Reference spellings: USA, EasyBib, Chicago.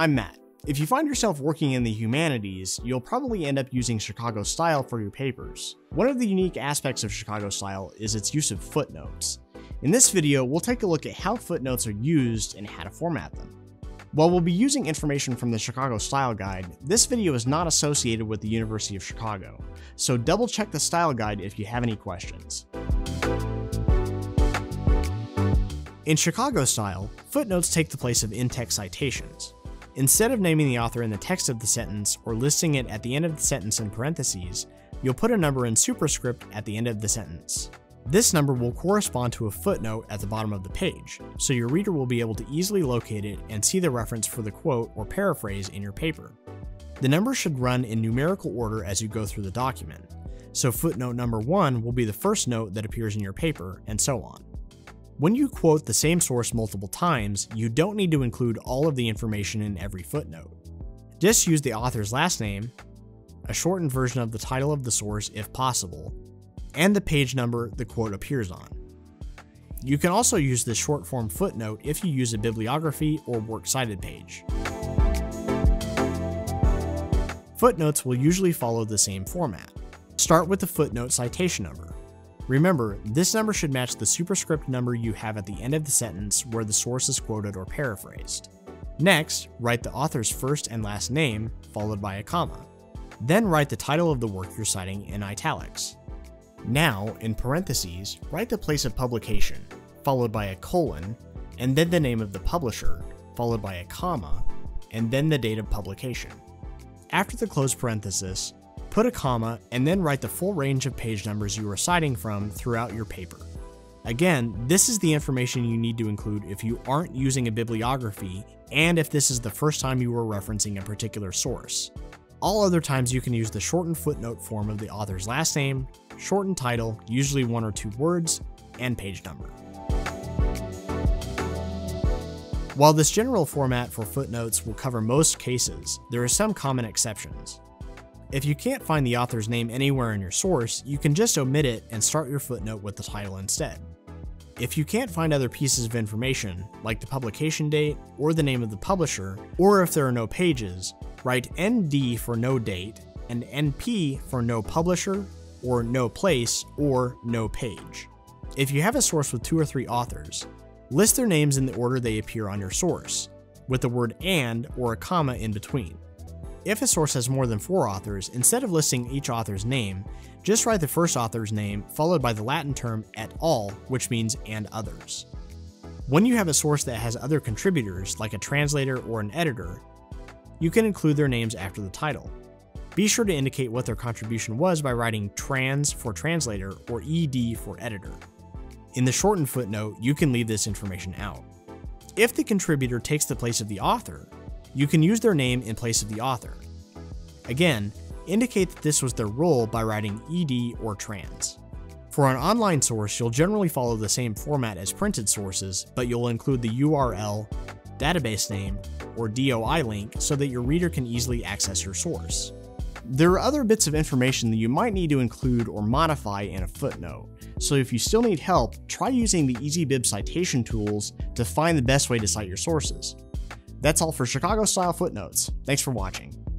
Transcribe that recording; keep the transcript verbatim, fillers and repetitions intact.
I'm Matt. If you find yourself working in the humanities, you'll probably end up using Chicago style for your papers. One of the unique aspects of Chicago style is its use of footnotes. In this video, we'll take a look at how footnotes are used and how to format them. While we'll be using information from the Chicago Style Guide, this video is not associated with the University of Chicago, so double check the Style Guide if you have any questions. In Chicago style, footnotes take the place of in-text citations. Instead of naming the author in the text of the sentence or listing it at the end of the sentence in parentheses, you'll put a number in superscript at the end of the sentence. This number will correspond to a footnote at the bottom of the page, so your reader will be able to easily locate it and see the reference for the quote or paraphrase in your paper. The number should run in numerical order as you go through the document, so footnote number one will be the first note that appears in your paper, and so on. When you quote the same source multiple times, you don't need to include all of the information in every footnote. Just use the author's last name, a shortened version of the title of the source if possible, and the page number the quote appears on. You can also use this short form footnote if you use a bibliography or works cited page. Footnotes will usually follow the same format. Start with the footnote citation number. Remember, this number should match the superscript number you have at the end of the sentence where the source is quoted or paraphrased. Next, write the author's first and last name, followed by a comma. Then write the title of the work you're citing in italics. Now, in parentheses, write the place of publication, followed by a colon, and then the name of the publisher, followed by a comma, and then the date of publication. After the closed parenthesis, put a comma and then write the full range of page numbers you are citing from throughout your paper. Again, this is the information you need to include if you aren't using a bibliography and if this is the first time you are referencing a particular source. All other times you can use the shortened footnote form of the author's last name, shortened title, usually one or two words, and page number. While this general format for footnotes will cover most cases, there are some common exceptions. If you can't find the author's name anywhere in your source, you can just omit it and start your footnote with the title instead. If you can't find other pieces of information, like the publication date or the name of the publisher, or if there are no pages, write N D for no date and N P for no publisher, or no place, or no page. If you have a source with two or three authors, list their names in the order they appear on your source, with the word and or a comma in between. If a source has more than four authors, instead of listing each author's name, just write the first author's name followed by the Latin term et al, which means and others. When you have a source that has other contributors, like a translator or an editor, you can include their names after the title. Be sure to indicate what their contribution was by writing trans for translator or ed for editor. In the shortened footnote, you can leave this information out. If the contributor takes the place of the author, you can use their name in place of the author. Again, indicate that this was their role by writing ed or trans. For an online source, you'll generally follow the same format as printed sources, but you'll include the U R L, database name, or D O I link so that your reader can easily access your source. There are other bits of information that you might need to include or modify in a footnote, so if you still need help, try using the EasyBib citation tools to find the best way to cite your sources. That's all for Chicago Style Footnotes. Thanks for watching.